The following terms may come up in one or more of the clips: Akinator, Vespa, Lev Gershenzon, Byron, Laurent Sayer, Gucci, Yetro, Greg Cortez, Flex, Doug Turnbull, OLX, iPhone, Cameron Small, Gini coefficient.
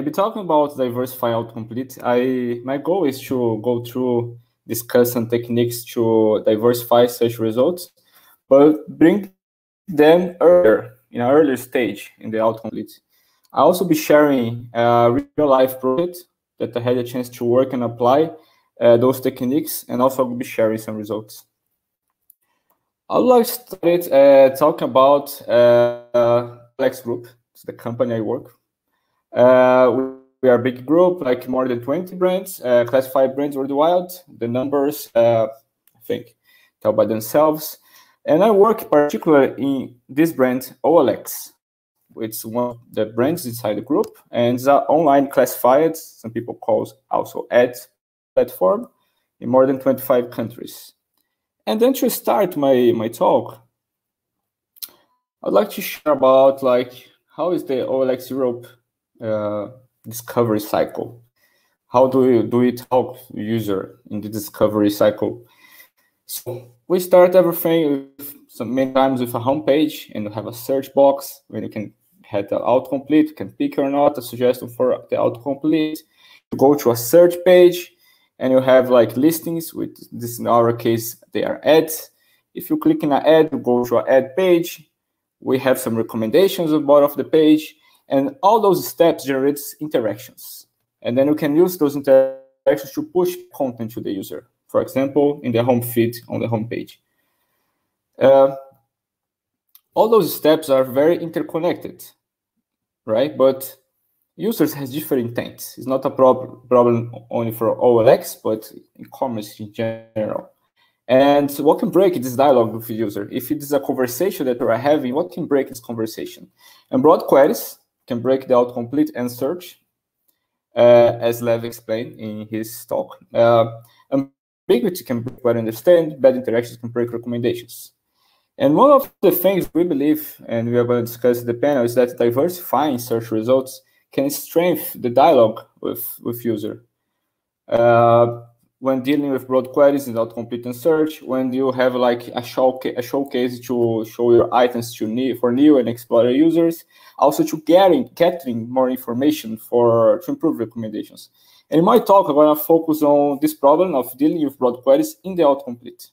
I'll be talking about diversify out complete. My goal is to go through, discuss some techniques to diversify search results, but bring them earlier, in an earlier stage in the autocomplete. I'll also be sharing a real-life project that I had a chance to work and apply those techniques, and also I'll be sharing some results. I'd like to start talking about Flex Group. It's the company I work. We are a big group, like more than 20 brands, classified brands worldwide. The numbers, I think, tell by themselves. And I work particularly in this brand, OLX. It's one of the brands inside the group, and it's an online classified, some people call also ads platform, in more than 25 countries. And then to start my talk, I'd like to share about how is the OLX Europe discovery cycle? How do we help user in the discovery cycle? So we start everything with, so many times, with a homepage, and we have a search box where you can have the autocomplete. You can pick or not a suggestion for the autocomplete. You go to a search page, and you have listings. With this, in our case, they are ads. If you click on an ad, you go to an ad page. We have some recommendations at the bottom of the page, and all those steps generates interactions. And then you can use those interactions to push content to the user. For example, in the home feed on the home page. All those steps are very interconnected, right? But users has different intents. It's not a problem only for OLX, but e-commerce in general. And what can break this dialogue with the user? If it is a conversation that we're having, what can break this conversation? And broad queries can break the autocomplete and search, as Lev explained in his talk. Ambiguity can break what I understand, bad interactions can break recommendations. And one of the things we believe, and we are going to discuss in the panel, is that diversifying search results can strengthen the dialogue with user. When dealing with broad queries and autocomplete and search, when you have a showcase to show your items for new and explorer users, also to gathering more information to improve recommendations. And in my talk, I'm gonna focus on this problem of dealing with broad queries in the autocomplete.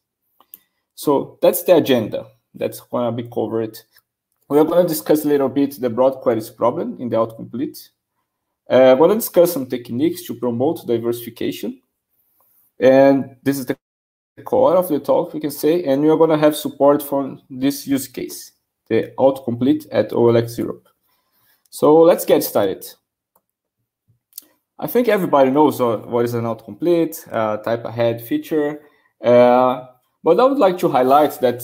So that's the agenda that's gonna be covered. We're gonna discuss a little bit the broad queries problem in the autocomplete. I'm gonna discuss some techniques to promote diversification. And this is the core of the talk, we can say, and you're going to have support from this use case, the autocomplete at OLX Europe. So let's get started. I think everybody knows what is an autocomplete, type ahead feature, but I would like to highlight that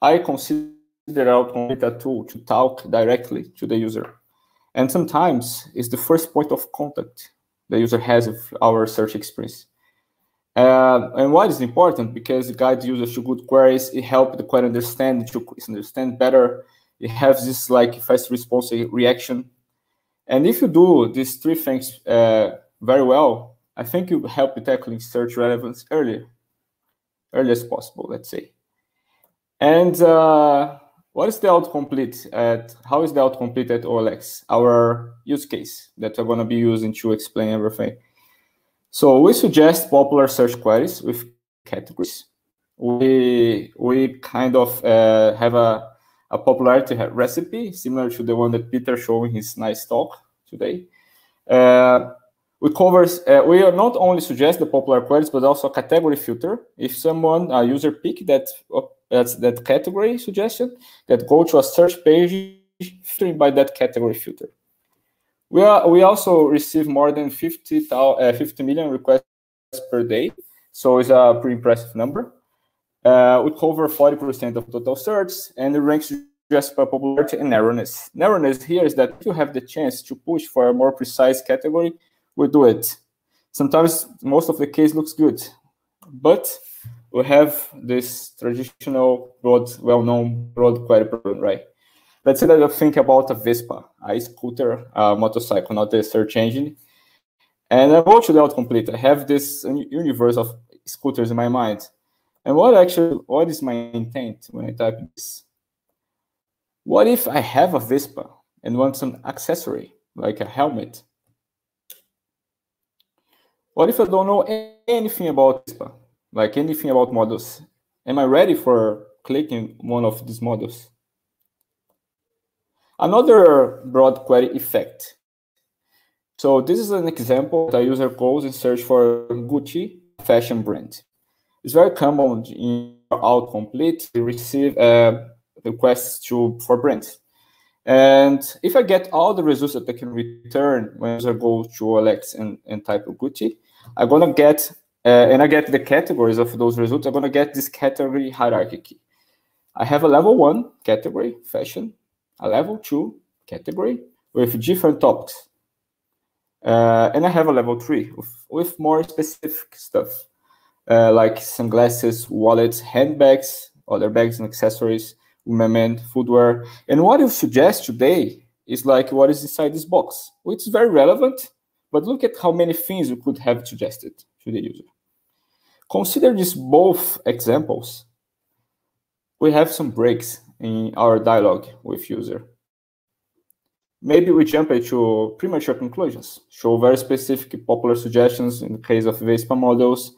I consider autocomplete a tool to talk directly to the user. And sometimes it's the first point of contact the user has of our search experience. And why is it important? Because it guides users to good queries. It helps the query understand better. It has this fast response reaction. And if you do these three things very well, I think you help with tackling search relevance early as possible, let's say. And what is the autocomplete? How is the autocomplete at OLX? Our use case that we're going to be using to explain everything. So we suggest popular search queries with categories. We kind of have a popularity recipe similar to the one that Peter showed in his nice talk today. We are not only suggest the popular queries, but also a category filter. If a user pick that category suggestion, that go to a search page filtering by that category filter. We also receive more than 50 million requests per day, so it's a pretty impressive number. We cover 40% of total search, and it ranks just by popularity and narrowness. Narrowness here is that if you have the chance to push for a more precise category, we do it. Sometimes, most of the case looks good, but we have this traditional broad, well-known broad query problem, right? Let's say that you think about a Vespa, a scooter, a motorcycle, not a search engine. And I go to the autocomplete. I have this universe of scooters in my mind. And what is my intent when I type this? What if I have a Vespa and want some accessory? like a helmet. What if I don't know anything about Vespa, like anything about models? Am I ready for clicking one of these models? Another broad query effect. So this is an example that a user goes and search for Gucci fashion brand. It's very common in autocomplete. You receive requests for brands. And if I get all the results that I can return when user goes to OLX and type Gucci, I'm gonna get, and I get the categories of those results, I'm gonna get this category hierarchy. I have a level 1 category, fashion, a level 2 category with different topics. And I have a level 3 with more specific stuff, like sunglasses, wallets, handbags, other bags and accessories, women, footwear. And what you suggest today is like what is inside this box, which is very relevant, but look at how many things you could have suggested to the user. Consider these both examples. We have some breaks in our dialogue with user. Maybe we jump into premature conclusions, show very specific popular suggestions in the case of Vespa models.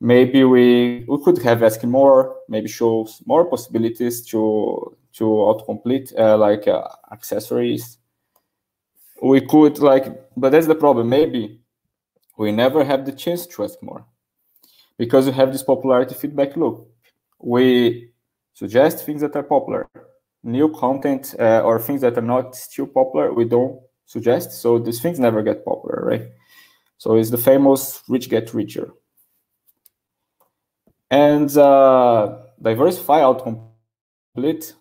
Maybe we could have asked more, maybe show more possibilities to autocomplete, like accessories. We could like, but that's the problem. Maybe we never have the chance to ask more because we have this popularity feedback loop. We suggest things that are popular. New content or things that are not still popular, we don't suggest. So these things never get popular, right? So it's the famous rich get richer. And diversify autocomplete.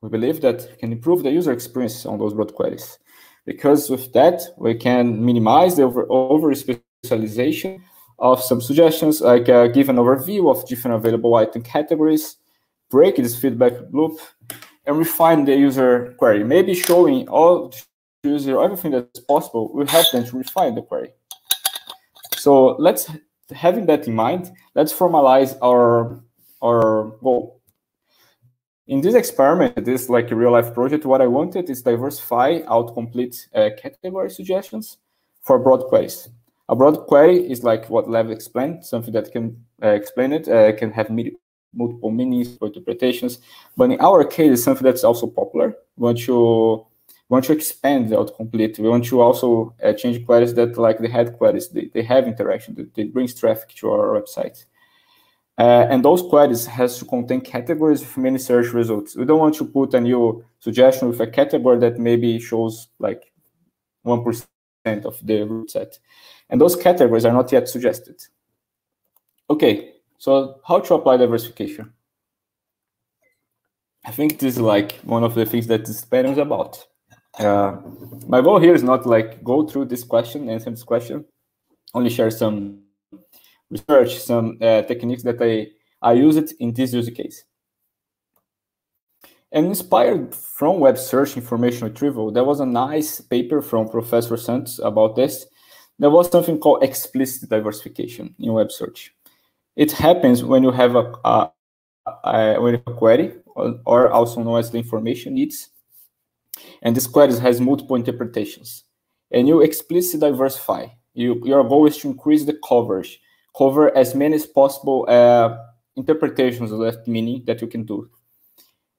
We believe that we can improve the user experience on those broad queries. Because with that, we can minimize the over-specialization of some suggestions, like give an overview of different available item categories, break this feedback loop, and refine the user query. Maybe showing all the user everything that's possible will help them to refine the query. So let's, having that in mind, let's formalize our goal. In this experiment, this like a real life project, what I wanted is diversify autocomplete category suggestions for broad queries. A broad query is like what Lev explained, something that can explain it, can have multiple meanings or interpretations, but in our case, it's something that's also popular. We want to expand the autocomplete. We want to also change queries that, like the head queries, they have interaction. They brings traffic to our website, and those queries has to contain categories with many search results. We don't want to put a new suggestion with a category that maybe shows like 1% of the root set, and those categories are not yet suggested. Okay. So how to apply diversification? I think this is like one of the things that this panel is about. My goal here is not like go through this question, answer this question, only share some research, some techniques that I used in this use case. And inspired from web search information retrieval, there was a nice paper from Professor Santos about this. There was something called explicit diversification in web search. It happens when you have a query, or also known as the information needs, and this query has multiple interpretations. And you explicitly diversify. Your goal is to increase the coverage, cover as many as possible interpretations of that meaning that you can do.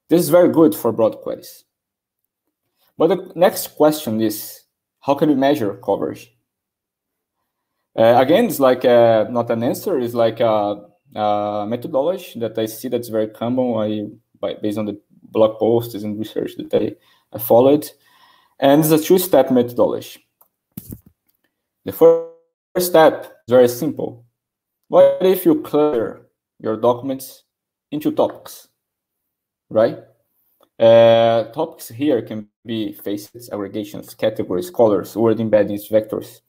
This is very good for broad queries. But the next question is, how can we measure coverage? Again, it's like not an answer. It's like a methodology that I see that's very common. Based on the blog posts and research that I followed, and it's a two-step methodology. The first step is very simple. What if you clutter your documents into topics, right? Topics here can be faces, aggregations, categories, colors, word embeddings, vectors.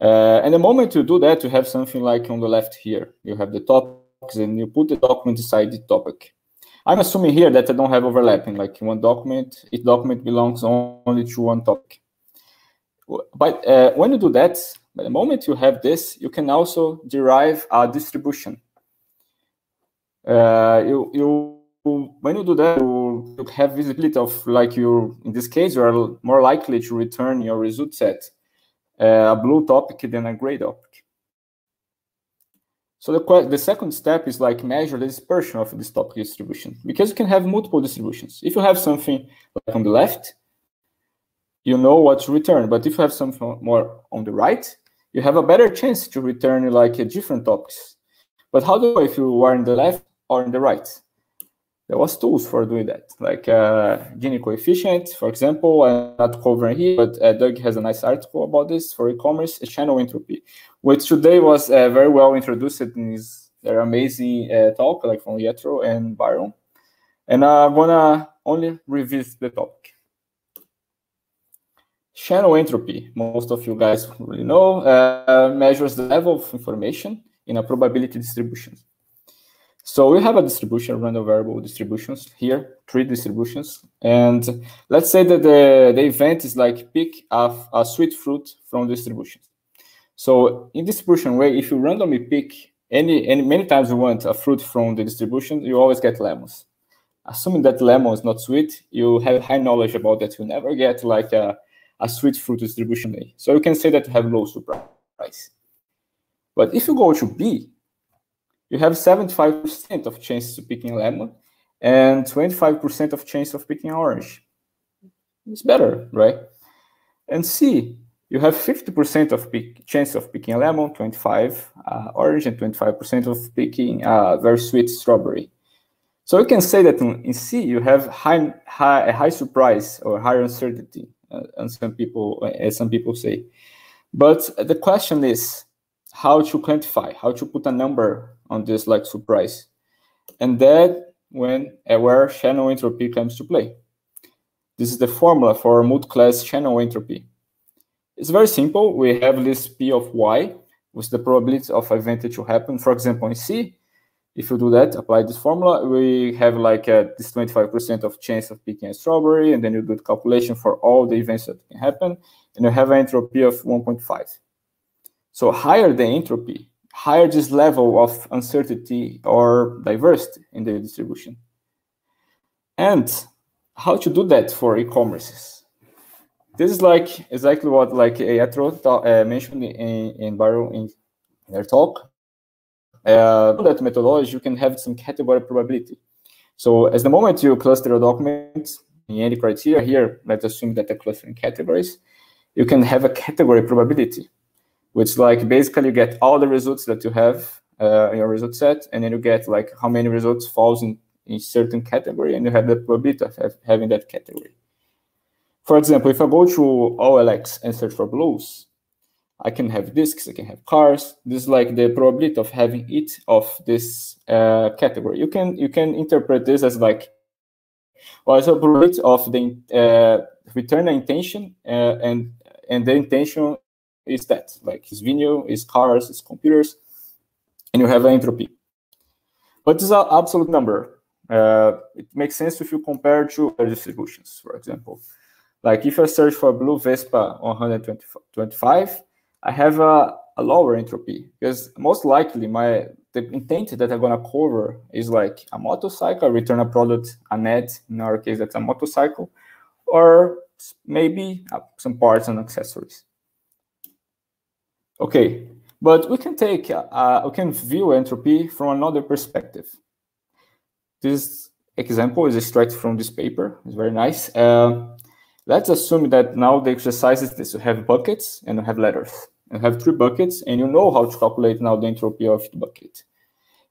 And the moment you do that, you have something like on the left here. You have the topics, and you put the document inside the topic. I'm assuming here that I don't have overlapping, like one document, each document belongs only to one topic. But when you do that, by the moment you have this, you can also derive a distribution. You when you do that, you have visibility of, like, you, in this case, you are more likely to return your result set, a blue topic than a gray topic. So the second step is, like, measure the dispersion of this topic distribution, because you can have multiple distributions. If you have something like on the left, you know what to return. But if you have something more on the right, you have a better chance to return, like, a different topics. But how do you know if you are on the left or on the right? There was tools for doing that, like Gini coefficient, for example. I'm not covering here, but Doug has a nice article about this for e-commerce, channel entropy, which today was very well introduced in their amazing talk, like from Yetro and Byron. And I'm gonna only revisit the topic. Channel entropy, most of you guys really know, measures the level of information in a probability distribution. So we have a distribution, random variable distributions here, 3 distributions. And let's say that the event is like pick a sweet fruit from distribution. So in distribution way, if you randomly pick any many times you want a fruit from the distribution, you always get lemons. Assuming that lemon is not sweet, you have high knowledge about that. You never get like a sweet fruit distribution A. So you can say that you have low surprise. But if you go to B, you have 75% of chances of picking a lemon and 25% of chance of picking an orange. It's better, right? And C, you have 50% of chance of picking a lemon, 25 orange, and 25% of picking a very sweet strawberry. So you can say that in C, you have a high surprise or higher uncertainty, and some people say. But the question is, how to quantify, how to put a number on this like surprise. And that where channel entropy comes to play. This is the formula for multi-class channel entropy. It's very simple. We have this P of Y with the probability of event to happen. For example, in C, if you do that, apply this formula, we have like this 25% of chance of picking a strawberry, and then you do the calculation for all the events that can happen, and you have an entropy of 1.5. So higher the entropy, higher this level of uncertainty or diversity in the distribution. And how to do that for e-commerces? This is like exactly what like Yetro mentioned in Byron in their talk. That methodology, you can have some category probability. So as the moment you cluster a document in any criteria here, let's assume that the clustering categories, you can have a category probability, which like basically you get all the results that you have in your result set, and then you get like how many results falls in certain category, and you have the probability of having that category. For example, if I go to OLX and search for blues, I can have discs, I can have cars. This is like the probability of having it of this category. You can interpret this as like also probability of the return intention and the intention is that, like his video, his cars, his computers, and you have an entropy. But this is an absolute number. It makes sense if you compare to other distributions, for example. Like if I search for blue Vespa 125, I have a lower entropy, because most likely the intent that I'm gonna cover is like a motorcycle, return a product, an ad, in our case that's a motorcycle, or maybe some parts and accessories. Okay, but we can view entropy from another perspective. This example is extracted from this paper. It's very nice. Let's assume that now the exercise is this: you have buckets and you have letters. You have 3 buckets, and you know how to calculate now the entropy of the bucket.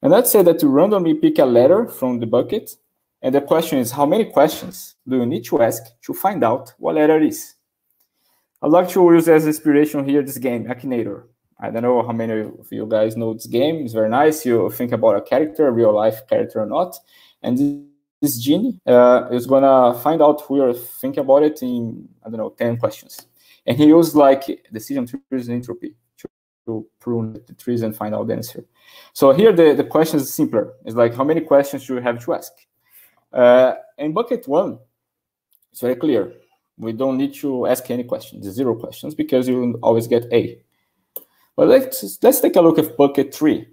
And let's say that you randomly pick a letter from the bucket, and the question is, how many questions do you need to ask to find out what letter it is? I'd like to use as inspiration here this game, Akinator. I don't know how many of you guys know this game. It's very nice. You think about a character, a real life character or not. And this genie is going to find out who you're thinking about it in, I don't know, 10 questions. And he used like decision trees and entropy to prune the trees and find out the answer. So here the question is simpler. It's like, how many questions do you have to ask? In bucket 1, it's very clear. We don't need to ask any questions, 0 questions, because you always get A. But let's take a look at bucket 3.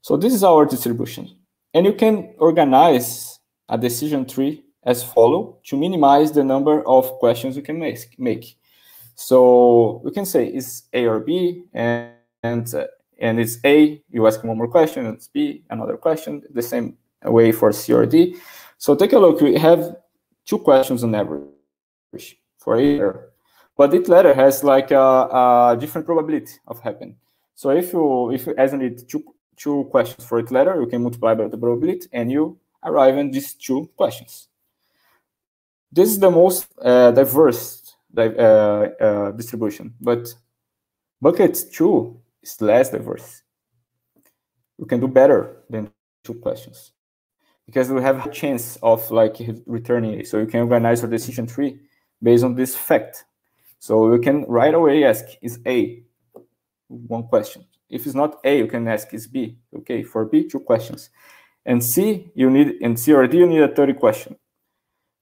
So this is our distribution. And you can organize a decision tree as follow to minimize the number of questions you can make. So we can say it's A or B, and it's A, you ask one more question, it's B, another question, the same way for C or D. So take a look, we have 2 questions on average for either, but each letter has like a different probability of happening. So if you as need two questions for each letter, you can multiply by the probability and you arrive at these 2 questions. This is the most diverse distribution, but bucket 2 is less diverse. You can do better than 2 questions because we have a chance of like returning. So you can organize your decision tree based on this fact. So you can right away ask, is A? 1 question. If it's not A, you can ask is B. Okay, for B, 2 questions. And C, you need, and C or D, you need a 30 question.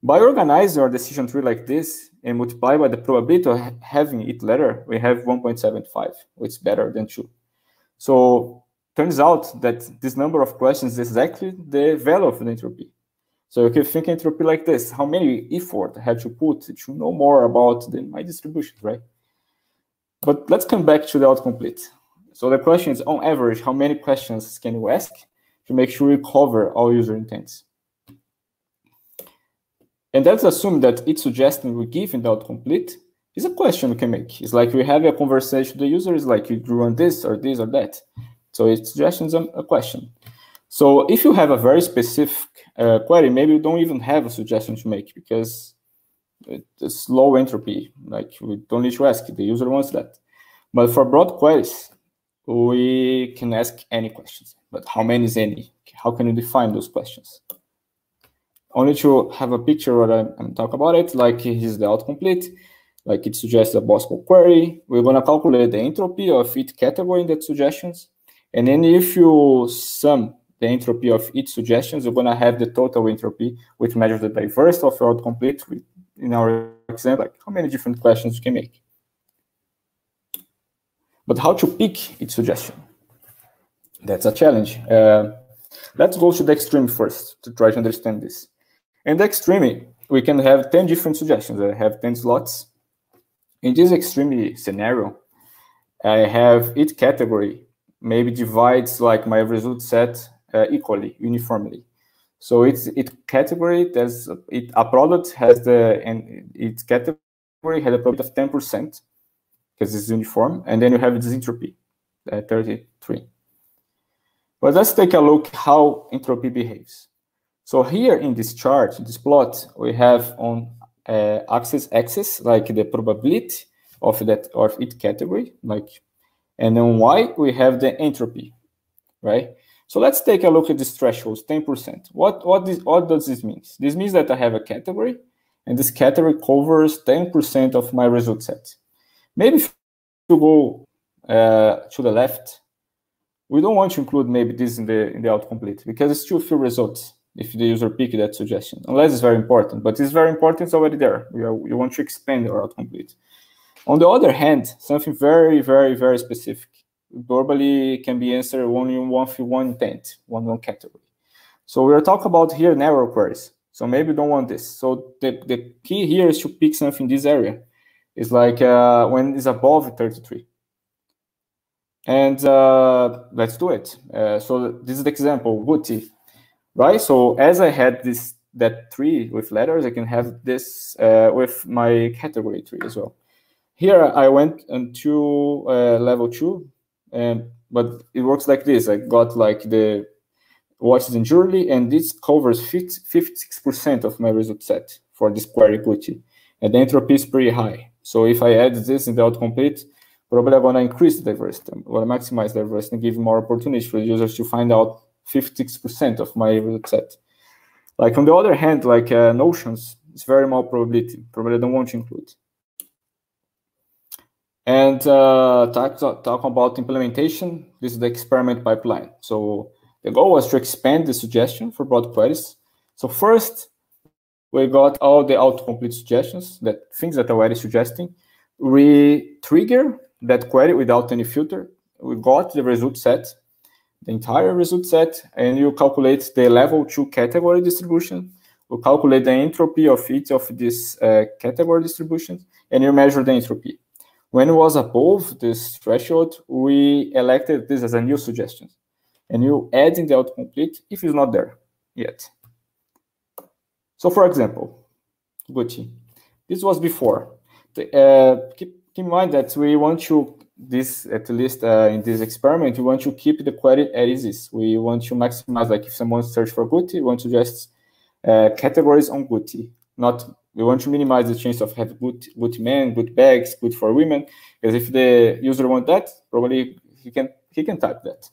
By organizing our decision tree like this and multiply by the probability of having each letter, we have 1.75, which is better than 2. So turns out that this number of questions is exactly the value of the entropy. So you can think entropy like this: how many effort I had to put to know more about my distribution, right? But let's come back to the autocomplete. So the question is, on average, how many questions can you ask to make sure you cover all user intents? And let's assume that each suggestion we give in the autocomplete is a question we can make. It's like we have a conversation with the user, it's like you drew on this or this or that. So each suggestion is a question. So if you have a very specific query, maybe you don't even have a suggestion to make because it's low entropy, like we don't need to ask, the user wants that. But for broad queries, we can ask any questions, but how many is any? How can you define those questions? Only to have a picture what I'm talking about it, like here's the autocomplete, like it suggests a possible query. We're gonna calculate the entropy of each category in that suggestions. And then if you sum the entropy of each suggestions, you're gonna have the total entropy, which measures the diversity of your autocomplete. In our example, like how many different questions you can make. But how to pick each suggestion? That's a challenge. Let's go to the extreme first to try to understand this. In the extreme, we can have 10 different suggestions. I have 10 slots. In this extreme scenario, I have each category maybe divides like my result set equally, uniformly. So it's category that's a product has the and its category had a profit of 10% because it's uniform, and then you have this entropy at 33. But let's take a look how entropy behaves. So here in this chart, in this plot, we have on axis like the probability of that or each category, like, and on y we have the entropy, right? So let's take a look at these thresholds, 10%. What does this mean? This means that I have a category, and this category covers 10% of my result set. Maybe if you go to the left, we don't want to include maybe this in the autocomplete because it's too few results if the user picked that suggestion, unless it's very important. But it's very important, it's already there. We want to expand our autocomplete. On the other hand, something very, very, very specific. Globally can be answered only in one category. So we're talking about here narrow queries. So maybe you don't want this. So the key here is to pick something in this area. It's like when it's above 33. And let's do it. So this is the example, Gucci, right? So as I had this that 3 with letters, I can have this with my category 3 as well. Here I went until level 2. But it works like this. I got like the watches and jewelry, and this covers 56% of my result set for this query Gucci. And the entropy is pretty high. So if I add this in the autocomplete, probably I'm going to increase the diversity. I'm going to maximize diversity and give more opportunities for users to find out 56% of my result set. Like on the other hand, like notions, it's very more probability. Probably I don't want to include. And talk about implementation. This is the experiment pipeline. So the goal was to expand the suggestion for broad queries. So first, we got all the autocomplete suggestions, that things that are already suggesting. We trigger that query without any filter. We got the result set. the entire result set, and you calculate the level 2 category distribution. You calculate the entropy of each of these category distributions, and you measure the entropy. When it was above this threshold, we elected this as a new suggestion. And you add in the autocomplete if it's not there yet. So for example, Gucci. This was before. Keep in mind that we want to, this at least in this experiment, we want to keep the query as is. We want to maximize, like if someone search for Gucci, we want to just categories on Gucci. Not, we want to minimize the chance of have good men, good bags, good for women, because if the user want that, probably he can type that.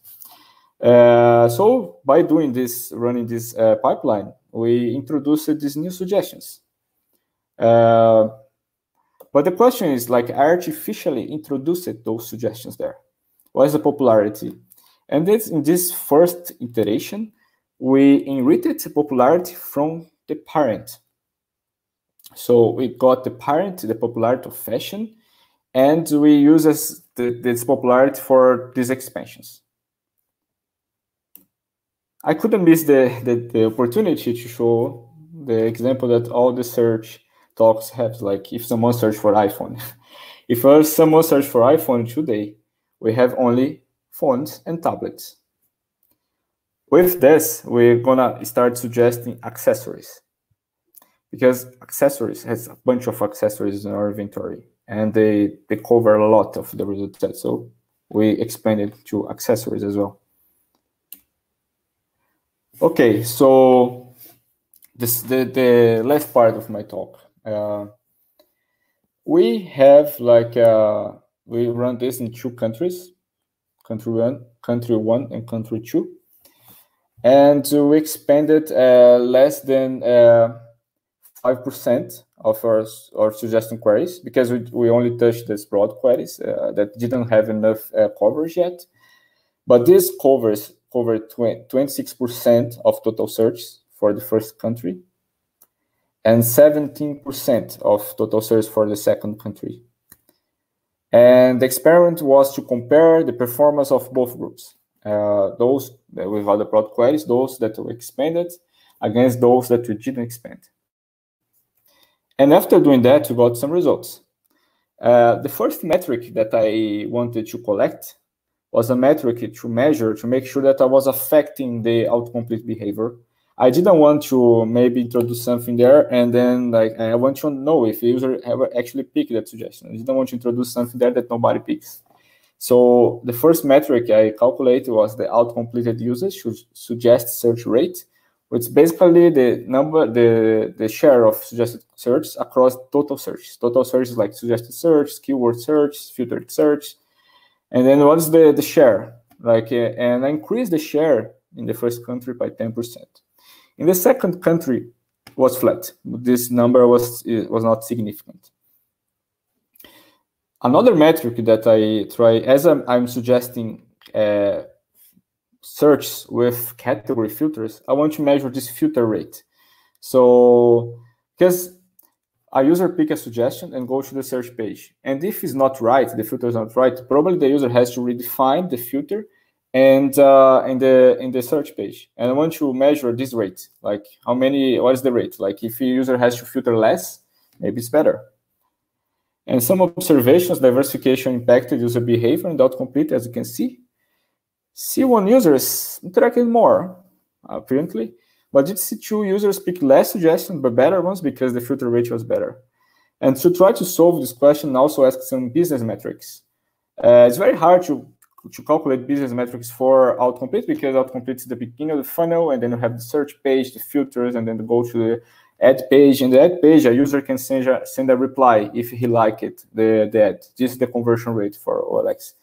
So by doing this, running this pipeline, we introduced these new suggestions. But the question is, like, I artificially introduced those suggestions there. What is the popularity? And this, in this first iteration, we enriched the popularity from the parent. So we got the parent, the popularity of fashion, and we use as this popularity for these expansions. I couldn't miss the opportunity to show the example that all the search talks have, like if someone search for iPhone. If someone search for iPhone today, we have only phones and tablets. With this, we're gonna start suggesting accessories, because accessories has a bunch of accessories in our inventory, and they cover a lot of the result set. So we expanded to accessories as well. Okay, so this the last part of my talk. We have like we run this in 2 countries, country 1 and country 2, and we expanded less than 5% of our suggestion queries, because we only touched these broad queries that didn't have enough coverage yet. But this covers over 26% of total searches for the first country, and 17% of total searches for the second country. And the experiment was to compare the performance of both groups, those with other broad queries, those that were expanded against those that we didn't expand. And after doing that, we got some results. The first metric that I wanted to collect was a metric to measure, to make sure that I was affecting the autocomplete behavior. I didn't want to maybe introduce something there, and then like I want to know if the user ever actually picked that suggestion. I didn't want to introduce something there that nobody picks. So the first metric I calculated was the autocompleted usage should suggest search rate, which basically the number, the share of suggested search across total search. Total search is like suggested search, keyword search, filtered search. And then what's the share? Like, and I increased the share in the first country by 10%. In the second country, it was flat. This number was not significant. Another metric that I try, as I'm suggesting search with category filters, I want to measure this filter rate. So, because a user pick a suggestion and go to the search page. And if it's not right, the filter is not right, probably the user has to redefine the filter and in the search page. And I want to measure this rate, like how many, what is the rate? Like if a user has to filter less, maybe it's better. And some observations, diversification impacted user behavior and autocomplete, as you can see. C1 users interacted more, apparently. But did C2 users pick less suggestions but better ones because the filter rate was better? And to try to solve this question, also ask some business metrics. It's very hard to calculate business metrics for autocomplete, because autocomplete is the beginning of the funnel, and then you have the search page, the filters, and then go to the ad page. In the ad page, a user can send a reply if he liked it, the ad. This is the conversion rate for OLX.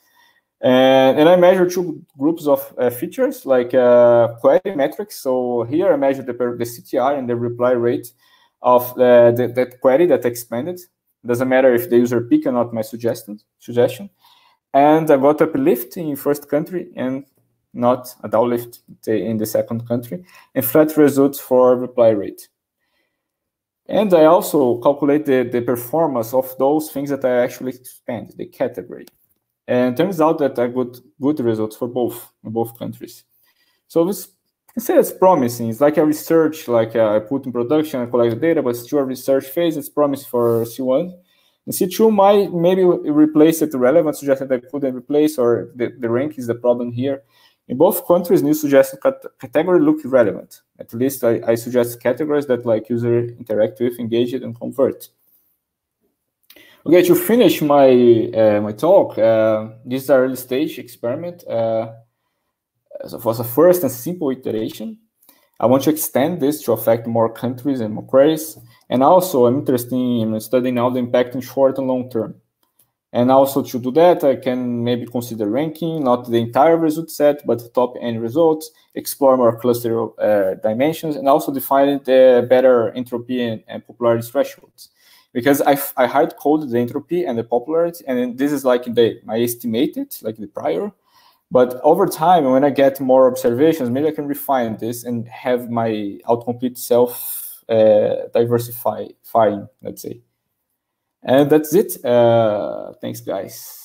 And I measure 2 groups of features, like query metrics. So here I measure the CTR and the reply rate of that query that expanded. Doesn't matter if the user pick or not my suggestion. And I got uplift in first country and not a downlift in the second country, and flat results for reply rate. And I also calculate the performance of those things that I actually expand, the category. And turns out that I got good results for both countries. So this, I say it's promising. It's like a research, like I put in production, I collect the data, but it's still a research phase. It's promising for C1. In C2, might maybe replace it relevant suggestion that I couldn't replace, or the rank is the problem here. In both countries, new suggested category look relevant. At least I suggest categories that like user interact with, engage it, and convert. Okay, to finish my my talk, this is an early stage experiment. So for the first and simple iteration, I want to extend this to affect more countries and more queries. And also, I'm interested in studying how the impact in short and long term. And also to do that, I can maybe consider ranking, not the entire result set, but the top end results, explore more cluster dimensions, and also define the better entropy and popularity thresholds. Because I hard coded the entropy and the popularity, and this is like I estimated, like the prior. But over time, when I get more observations, maybe I can refine this and have my autocomplete self diversifying, let's say. And that's it. Thanks, guys.